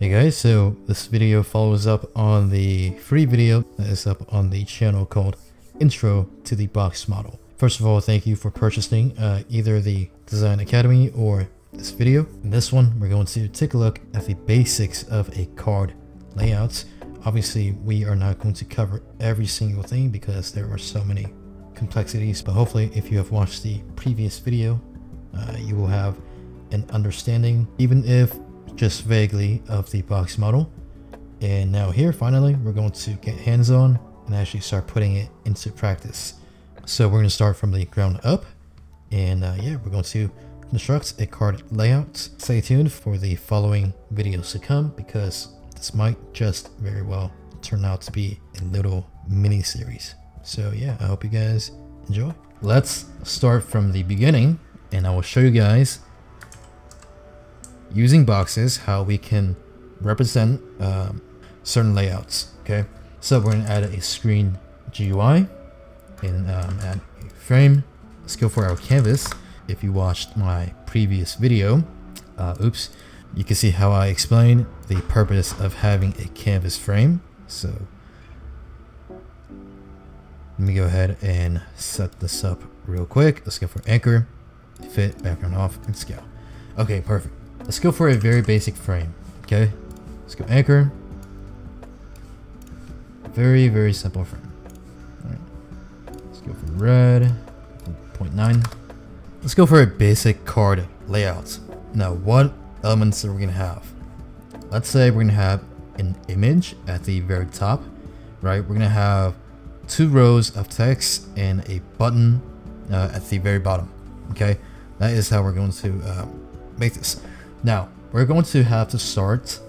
Hey guys, so this video follows up on the free video that is up on the channel called Intro to the Box Model. First of all, thank you for purchasing either the Design Academy or this video. In this one, we're going to take a look at the basics of a card layout. Obviously, we are not going to cover every single thing because there are so many complexities, but hopefully if you have watched the previous video, you will have an understanding, even if just vaguely, of the box model. And now here, finally, we're going to get hands-on and actually start putting it into practice. So we're going to start from the ground up, and yeah, we're going to construct a card layout. Stay tuned for the following videos to come, because this might just very well turn out to be a little mini series. So yeah, I hope you guys enjoy. Let's start from the beginning, and I will show you guys, using boxes, how we can represent certain layouts. Okay, so we're going to add a screen GUI and add a frame. Let's go for our canvas. If you watched my previous video, you can see how I explain the purpose of having a canvas frame. So let me go ahead and set this up real quick. Let's go for anchor, fit, background off, and scale. Okay, perfect. Let's go for a very basic frame. Okay, let's go anchor. Very simple frame. All right, let's go for red, 0.9. Let's go for a basic card layout. Now, what elements are we gonna have? Let's say we're gonna have an image at the very top, right? We're gonna have two rows of text and a button at the very bottom. Okay, that is how we're going to make this. Now, we're going to have to start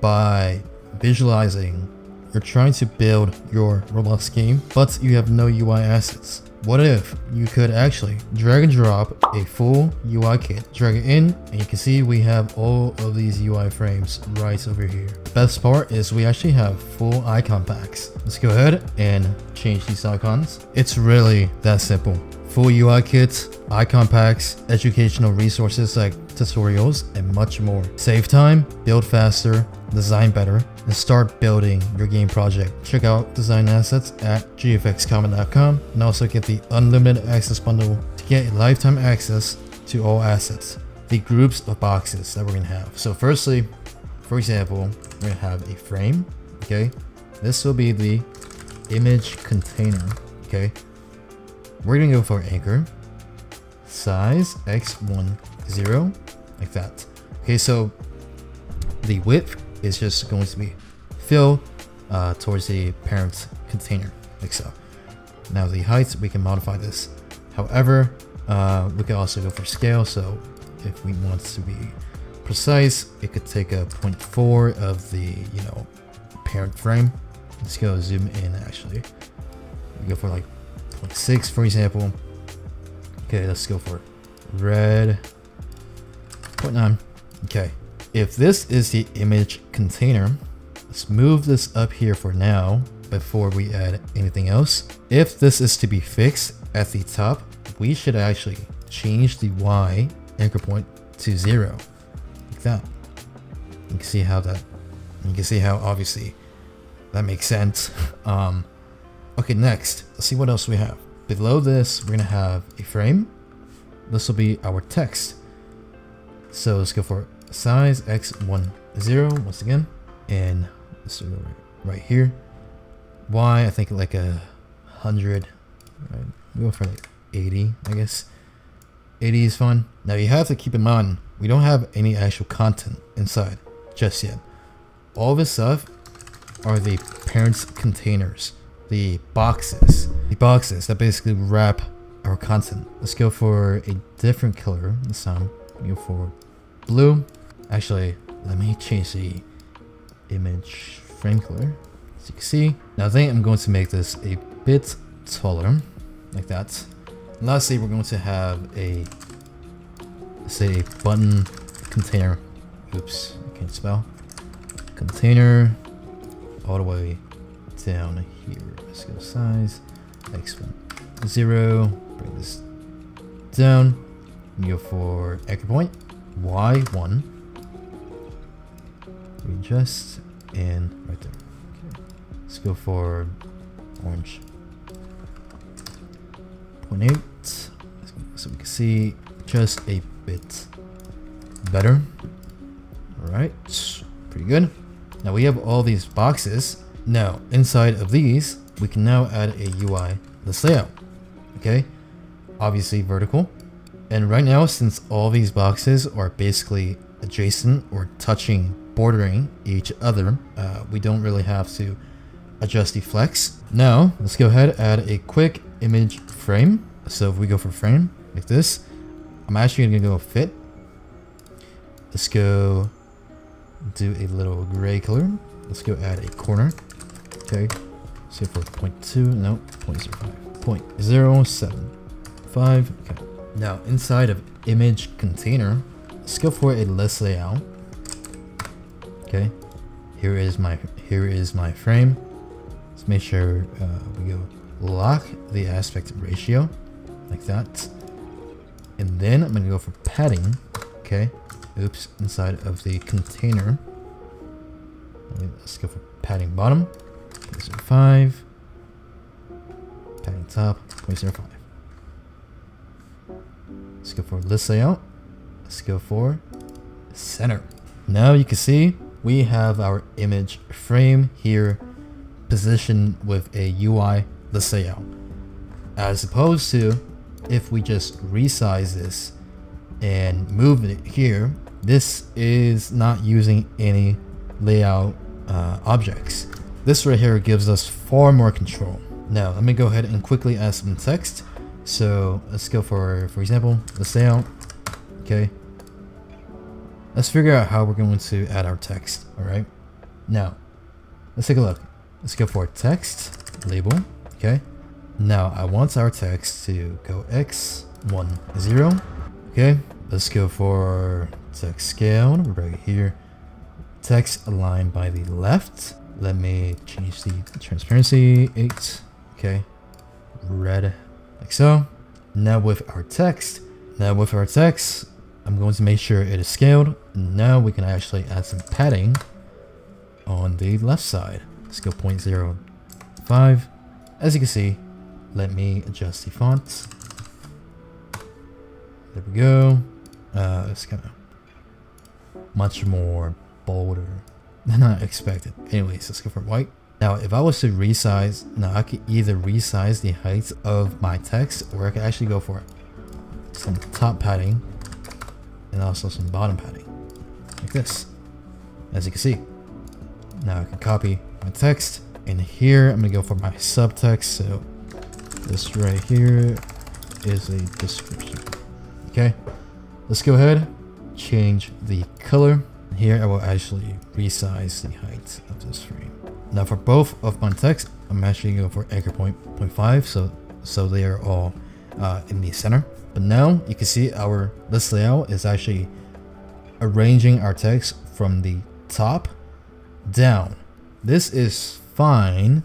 by visualizing. You're trying to build your Roblox game, but you have no UI assets. What if you could actually drag and drop a full UI kit, drag it in, and you can see we have all of these UI frames right over here. Best part is we actually have full icon packs. Let's go ahead and change these icons. It's really that simple. Full UI kits, icon packs, educational resources like tutorials, and much more. Save time, build faster, design better, and start building your game project. Check out design assets at gfxcommon.com and also get the unlimited access bundle to get lifetime access to all assets. The groups of boxes that we're gonna have. So firstly, for example, we're gonna have a frame, okay? This will be the image container, okay? We're gonna go for anchor, size x10, like that. Okay, so the width is just going to be filled towards the parent container, like so. Now the height, we can modify this. However, we can also go for scale. So if we want to be precise, it could take a 0.4 of the, you know, parent frame. Let's go zoom in actually. We go for like 0.6, for example. Okay, let's go for red, 0.9. Okay, if this is the image container, let's move this up here for now before we add anything else. If this is to be fixed at the top, we should actually change the Y anchor point to 0, like that. You can see how that, you can see how obviously that makes sense. Okay, next, let's see what else we have. Below this, we're gonna have a frame. This will be our text. So let's go for size x10 once again, and let's go right here. Y, I think like 100. Right, we'll go for like 80, I guess. 80 is fine. Now you have to keep in mind, we don't have any actual content inside just yet. All this stuff are the parents' containers. The boxes that basically wrap our content. Let's go for a different color this time. Go for blue. Actually, let me change the image frame color. As you can see, now I think I'm going to make this a bit taller, like that. And lastly, we're going to have a, say, button container. Oops, I can't spell. Container all the way down here. Let's go size x10, bring this down, go for anchor point y1, adjust, and right there. Okay. Let's go for orange. 0.8, so we can see just a bit better. All right, pretty good. Now we have all these boxes. Now inside of these, we can now add a UI. Let's layout. Okay, obviously vertical. And right now, since all these boxes are basically adjacent or touching, bordering each other, we don't really have to adjust the flex. Now, let's go ahead and add a quick image frame. So if we go for frame like this, I'm actually gonna go fit. Let's go do a little gray color. Let's go add a corner. Okay, say for 0.2, no, 0.05, 0.075, okay. Now inside of image container, let's go for a list layout. Okay, here is my frame. Let's make sure we go lock the aspect ratio like that, and then I'm gonna go for padding. Okay, oops, inside of the container, let's go for padding bottom 0.05, padding top 0.05. Let's go for list layout. Let's go for center. Now you can see we have our image frame here positioned with a UI list layout. As opposed to if we just resize this and move it here, this is not using any layout objects. This right here gives us far more control. Now let me go ahead and quickly add some text. So let's go for example, the layout. Okay. Let's figure out how we're going to add our text. All right. Now let's take a look. Let's go for text label. Okay. Now I want our text to go X10. Okay. Let's go for text scale right here. Text aligned by the left. Let me change the transparency 8. Okay. Red. Like so. Now with our text, I'm going to make sure it is scaled. Now we can actually add some padding on the left side. Let's go 0.05. As you can see, let me adjust the font. There we go. It's kind of much more bolder than I expected. Anyways, let's go for white. Now, if I was to resize, now I could either resize the height of my text, or I could actually go for some top padding and also some bottom padding, like this. As you can see, now I can copy my text, and here I'm gonna go for my subtext. So this right here is a description. Okay, let's go ahead, change the color. Here I will actually resize the height of this frame. Now for both of my text, I'm actually going for anchor point 0.5, so they are all in the center. But now you can see our list layout is actually arranging our text from the top down. This is fine,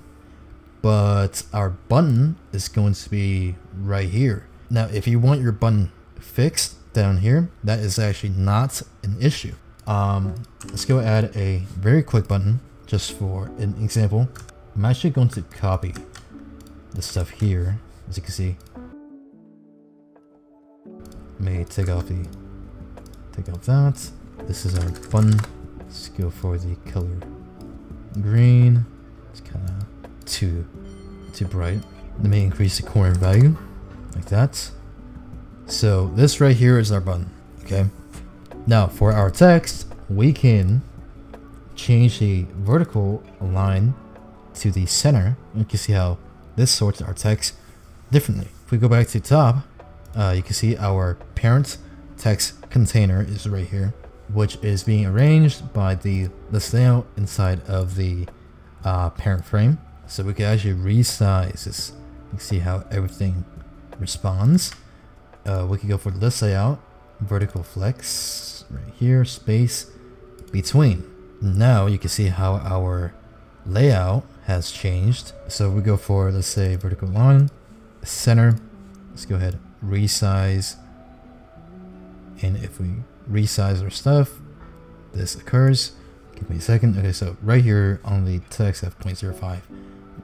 but our button is going to be right here. Now if you want your button fixed down here, that is actually not an issue. Let's go add a very quick button. Just for an example, I'm actually going to copy the stuff here, as you can see. May take off that. This is our button. Let's go for the color green. It's kind of too bright. Let me increase the corner value like that. So this right here is our button. Okay. Now for our text, we can change the vertical line to the center. You can see how this sorts our text differently. If we go back to top, you can see our parent text container is right here, which is being arranged by the list layout inside of the parent frame. So we can actually resize this. You can see how everything responds. We can go for list layout, vertical flex right here, space between. Now you can see how our layout has changed. So we go for, let's say, vertical line, center. Let's go ahead, resize. And if we resize our stuff, this occurs. Give me a second. Okay, so right here on the text I have 0.05.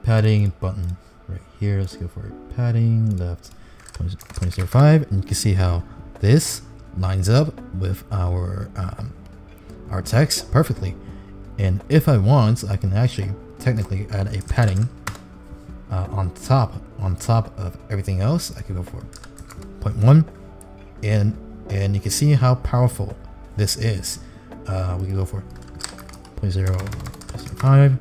Padding button right here. Let's go for it. Padding left 0.05, and you can see how this lines up with our text perfectly. And if I want, I can actually technically add a padding on top of everything else. I can go for 0.1, and you can see how powerful this is. We can go for 0.05,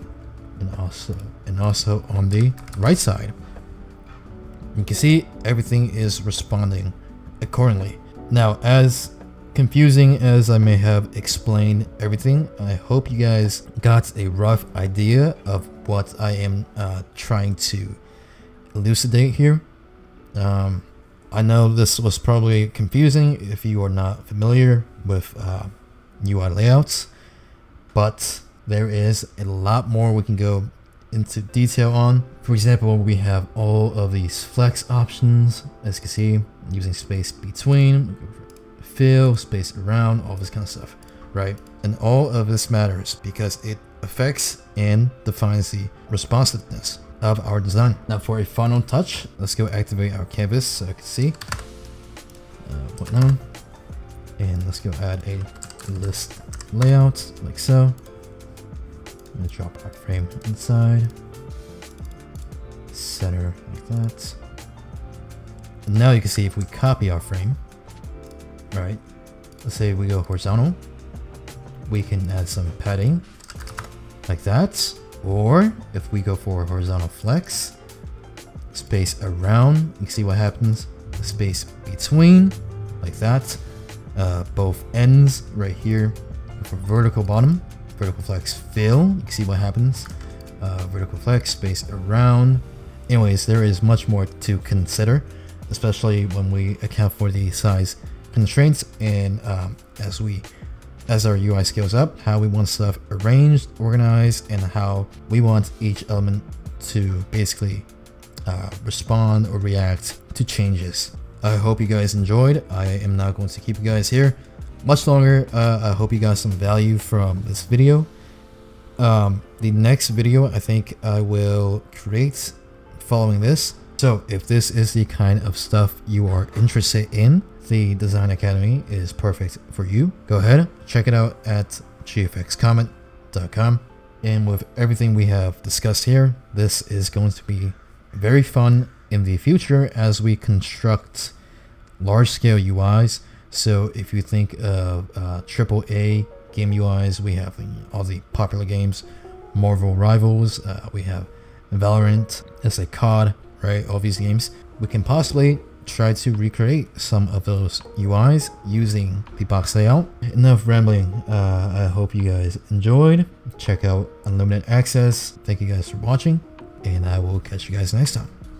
and also on the right side. You can see everything is responding accordingly. Now, as confusing as I may have explained everything, I hope you guys got a rough idea of what I am trying to elucidate here. I know this was probably confusing if you are not familiar with UI layouts, but there is a lot more we can go into detail on. For example, we have all of these flex options, as you can see, using space between, fill, space around, all this kind of stuff, right? And all of this matters because it affects and defines the responsiveness of our design. Now for a final touch, let's go activate our canvas so I can see what now. And let's go add a list layout like so. I'm gonna drop our frame inside, center like that. And now you can see if we copy our frame, right? Let's say we go horizontal, we can add some padding like that. Or if we go for horizontal flex, space around, you can see what happens. Space between like that, both ends right here. For vertical bottom, vertical flex fill, you can see what happens. Vertical flex, space around. Anyways, there is much more to consider, especially when we account for the size constraints and as our UI scales up, how we want stuff arranged, organized, and how we want each element to basically respond or react to changes. I hope you guys enjoyed. I am not going to keep you guys here much longer. I hope you got some value from this video. The next video I think I will create following this. So if this is the kind of stuff you are interested in, the Design Academy is perfect for you. Go ahead, check it out at gfxcomet.com. And with everything we have discussed here, this is going to be very fun in the future as we construct large-scale UIs. So if you think of AAA game UIs, we have all the popular games, Marvel Rivals, we have Valorant, let's say COD, right? All these games. We can possibly try to recreate some of those UIs using the box layout. Enough rambling. I hope you guys enjoyed. Check out Unlimited Access. Thank you guys for watching, and I will catch you guys next time.